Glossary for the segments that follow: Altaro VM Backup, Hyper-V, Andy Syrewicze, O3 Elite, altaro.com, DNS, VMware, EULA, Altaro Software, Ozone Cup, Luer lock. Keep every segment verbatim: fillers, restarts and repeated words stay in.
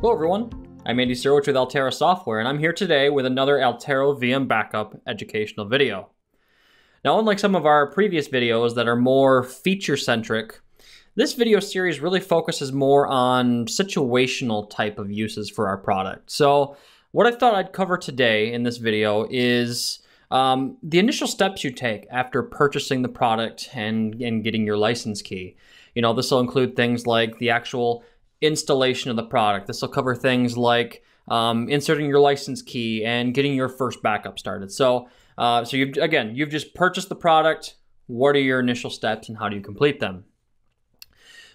Hello everyone, I'm Andy Syrewicze with Altaro Software, and I'm here today with another Altaro V M Backup educational video. Now, unlike some of our previous videos that are more feature-centric, this video series really focuses more on situational type of uses for our product. So what I thought I'd cover today in this video is Um, the initial steps you take after purchasing the product and, and getting your license key. You know, this will include things like the actual installation of the product. This will cover things like um, inserting your license key and getting your first backup started. So, uh, so you've, again, you've just purchased the product. What are your initial steps and how do you complete them?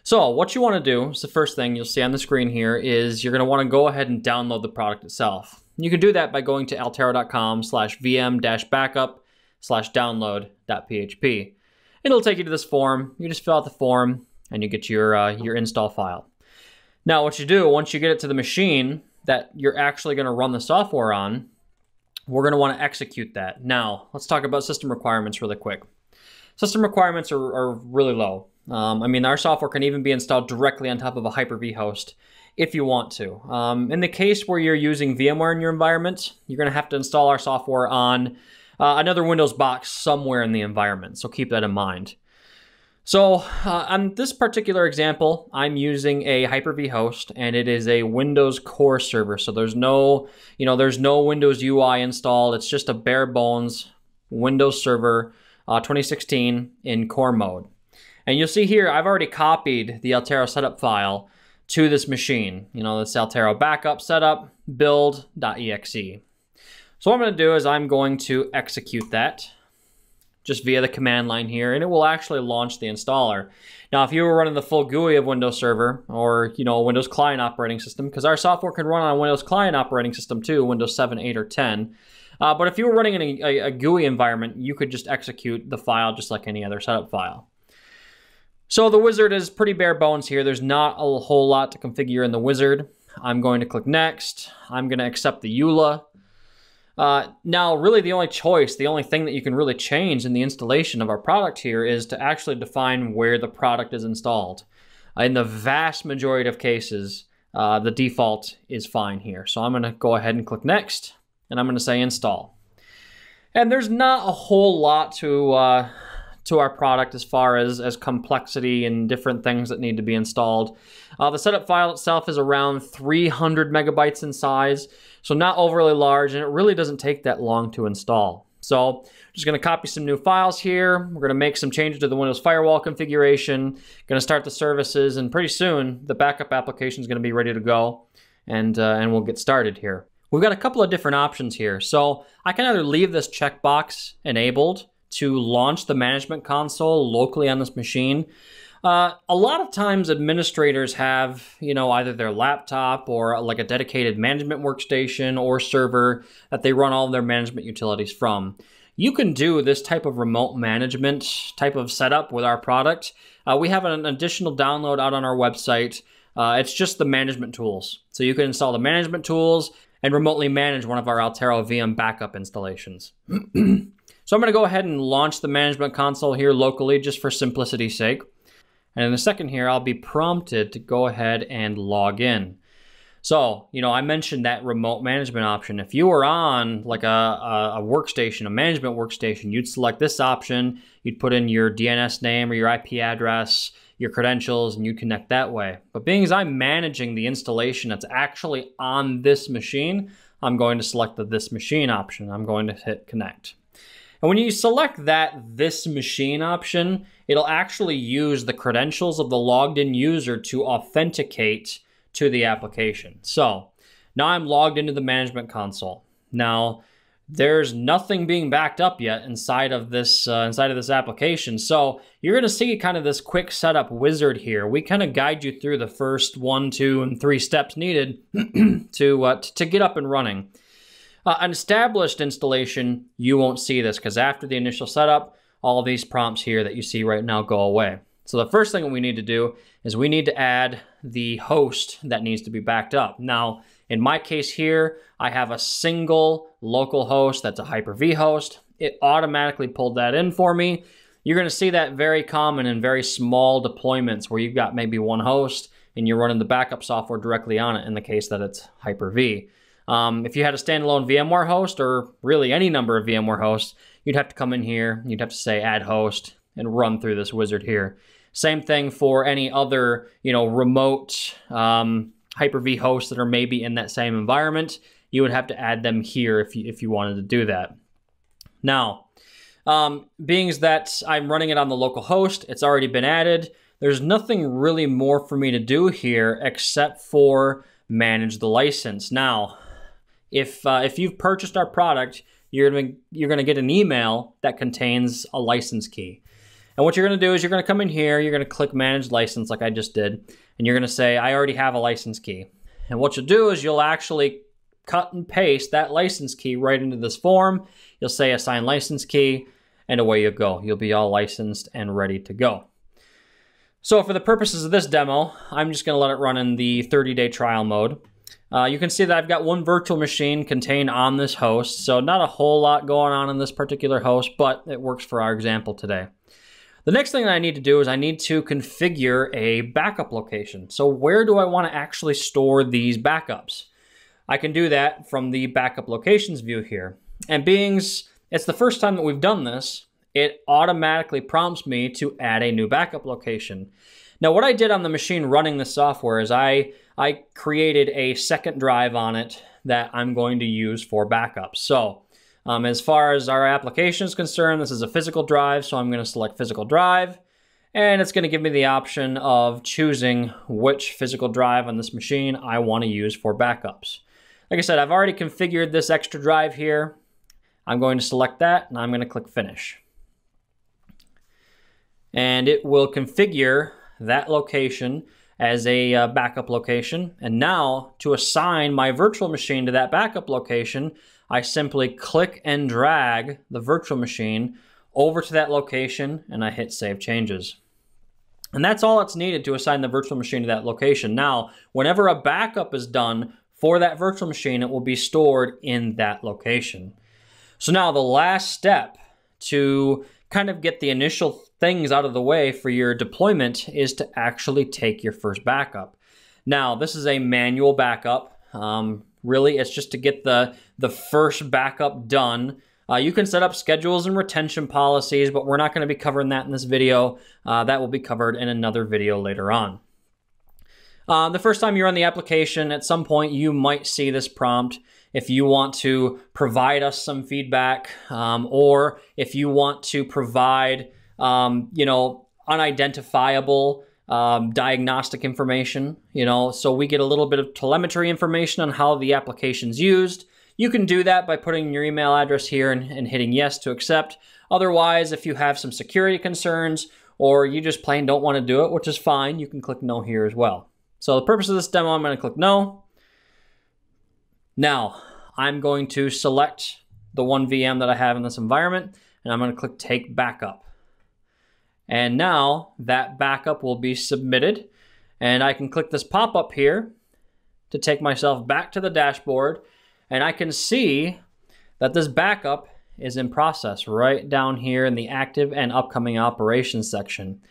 So what you want to do is the first thing you'll see on the screen here is you're going to want to go ahead and download the product itself. You can do that by going to altaro dot com slash v m dash backup slash download dot p h p. It'll take you to this form. You just fill out the form and you get your uh, your install file. Now what you do, once you get it to the machine that you're actually going to run the software on, we're going to want to execute that. Now let's talk about system requirements really quick. System requirements are, are really low. Um, I mean, our software can even be installed directly on top of a Hyper-V host if you want to. Um, in the case where you're using VMware in your environment, you're going to have to install our software on uh, another Windows box somewhere in the environment, so keep that in mind. So uh, on this particular example, I'm using a Hyper-V host, and it is a Windows core server, so there's no, you know, there's no Windows U I installed. It's just a bare bones Windows server uh, twenty sixteen in core mode. And you'll see here, I've already copied the Altaro setup file to this machine. You know, this Altaro backup setup build.exe. So what I'm going to do is I'm going to execute that just via the command line here, and it will actually launch the installer. Now, if you were running the full G U I of Windows Server or, you know, Windows Client Operating System, because our software can run on a Windows Client Operating System too, Windows seven, eight, or ten. Uh, but if you were running in a, a G U I environment, you could just execute the file just like any other setup file. So the wizard is pretty bare bones here. There's not a whole lot to configure in the wizard. I'm going to click next. I'm going to accept the EULA. Uh, now, really the only choice, the only thing that you can really change in the installation of our product here is to actually define where the product is installed. In the vast majority of cases, uh, the default is fine here. So I'm going to go ahead and click next, and I'm going to say install. And there's not a whole lot to uh, to our product as far as, as complexity and different things that need to be installed. Uh, the setup file itself is around three hundred megabytes in size, so not overly large, and it really doesn't take that long to install. So just gonna copy some new files here. We're gonna make some changes to the Windows firewall configuration, gonna start the services, and pretty soon the backup application is gonna be ready to go, and, uh, and we'll get started here. We've got a couple of different options here. So I can either leave this checkbox enabled to launch the management console locally on this machine. Uh, a lot of times administrators have, you know, either their laptop or like a dedicated management workstation or server that they run all of their management utilities from. You can do this type of remote management type of setup with our product. Uh, we have an additional download out on our website. Uh, it's just the management tools. So you can install the management tools and remotely manage one of our Altaro V M backup installations. So I'm going to go ahead and launch the management console here locally just for simplicity's sake. And in a second here, I'll be prompted to go ahead and log in. So, you know, I mentioned that remote management option. If you were on like a, a workstation, a management workstation, you'd select this option. You'd put in your D N S name or your I P address, your credentials, and you connect that way. But being as I'm managing the installation that's actually on this machine, I'm going to select the this machine option. I'm going to hit connect. And when you select that this machine option, it'll actually use the credentials of the logged in user to authenticate to the application. So now I'm logged into the management console. Now there's nothing being backed up yet inside of this uh, inside of this application. So you're going to see kind of this quick setup wizard here. We kind of guide you through the first one, two, and three steps needed to uh, to get up and running. Uh, an established installation, you won't see this because after the initial setup, all of these prompts here that you see right now go away. So the first thing we need to do is we need to add the host that needs to be backed up. Now, in my case here, I have a single local host that's a Hyper-V host. It automatically pulled that in for me. You're going to see that very common in very small deployments where you've got maybe one host and you're running the backup software directly on it in the case that it's Hyper-V. Um, if you had a standalone VMware host, or really any number of VMware hosts, you'd have to come in here, you'd have to say add host and run through this wizard here. Same thing for any other, you know, remote um, Hyper-V hosts that are maybe in that same environment. You would have to add them here if you, if you wanted to do that. Now, um, being that I'm running it on the local host, it's already been added. There's nothing really more for me to do here except for manage the license. Now, if uh, if you've purchased our product, you're gonna you're gonna get an email that contains a license key. And what you're gonna do is you're gonna come in here, you're gonna click manage license like I just did, and you're gonna say, I already have a license key. And what you'll do is you'll actually cut and paste that license key right into this form. You'll say assign license key, and away you go. You'll be all licensed and ready to go. So for the purposes of this demo, I'm just gonna let it run in the thirty day trial mode. Uh, you can see that I've got one virtual machine contained on this host, so not a whole lot going on in this particular host, but it works for our example today. The next thing that I need to do is I need to configure a backup location. So where do I want to actually store these backups? I can do that from the backup locations view here. And being it's the first time that we've done this, it automatically prompts me to add a new backup location. Now, what I did on the machine running the software is I, I created a second drive on it that I'm going to use for backups. So um, as far as our application is concerned, this is a physical drive, so I'm gonna select physical drive, and it's gonna give me the option of choosing which physical drive on this machine I wanna use for backups. Like I said, I've already configured this extra drive here. I'm going to select that, and I'm gonna click Finish. And it will configure that location as a uh, backup location. And now to assign my virtual machine to that backup location, I simply click and drag the virtual machine over to that location and I hit Save Changes. And that's all that's needed to assign the virtual machine to that location. Now, whenever a backup is done for that virtual machine, it will be stored in that location. So now the last step to kind of get the initial things out of the way for your deployment is to actually take your first backup. Now, this is a manual backup. Um, really, it's just to get the, the first backup done. Uh, you can set up schedules and retention policies, but we're not going to be covering that in this video. Uh, that will be covered in another video later on. Uh, the first time you run the application, at some point you might see this prompt. If you want to provide us some feedback, um, or if you want to provide um, you know, unidentifiable um, diagnostic information, you know, so we get a little bit of telemetry information on how the application's used. You can do that by putting your email address here and, and hitting yes to accept. Otherwise, if you have some security concerns or you just plain don't want to do it, which is fine, you can click no here as well. So the purpose of this demo, I'm going to click no. Now, I'm going to select the one V M that I have in this environment, and I'm going to click Take Backup. And now that backup will be submitted, and I can click this pop-up here to take myself back to the dashboard, and I can see that this backup is in process right down here in the Active and Upcoming Operations section.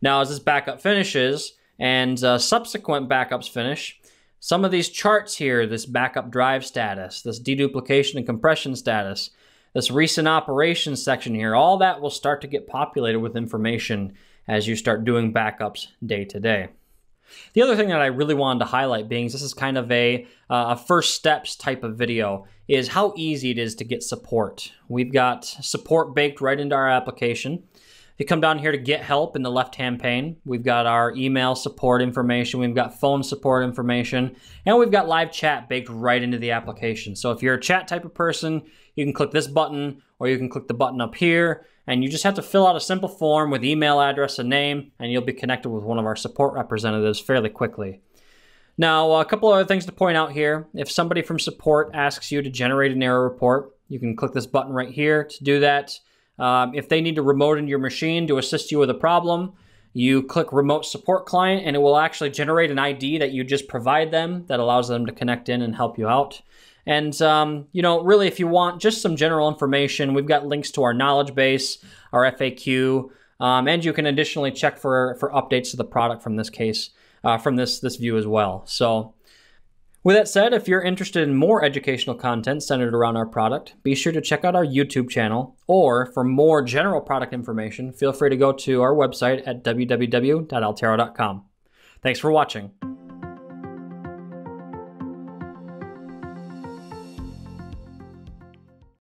Now, as this backup finishes, and uh, subsequent backups finish, some of these charts here, this backup drive status, this deduplication and compression status, this recent operations section here, all that will start to get populated with information as you start doing backups day to day. The other thing that I really wanted to highlight, being this is kind of a, uh, a first steps type of video, is how easy it is to get support. We've got support baked right into our application. You come down here to get help in the left-hand pane. We've got our email support information, we've got phone support information, and we've got live chat baked right into the application. So if you're a chat type of person, you can click this button or you can click the button up here, and you just have to fill out a simple form with email address and name, and you'll be connected with one of our support representatives fairly quickly. Now, a couple other things to point out here. If somebody from support asks you to generate an error report, you can click this button right here to do that. Um, if they need to remote into your machine to assist you with a problem, you click Remote Support Client, and it will actually generate an I D that you just provide them that allows them to connect in and help you out. And, um, you know, really, if you want just some general information, we've got links to our knowledge base, our F A Q, um, and you can additionally check for, for updates to the product from this case. uh, from this, this view as well. So with that said, if you're interested in more educational content centered around our product, be sure to check out our YouTube channel, or for more general product information, feel free to go to our website at w w w dot altaro dot com. Thanks for watching.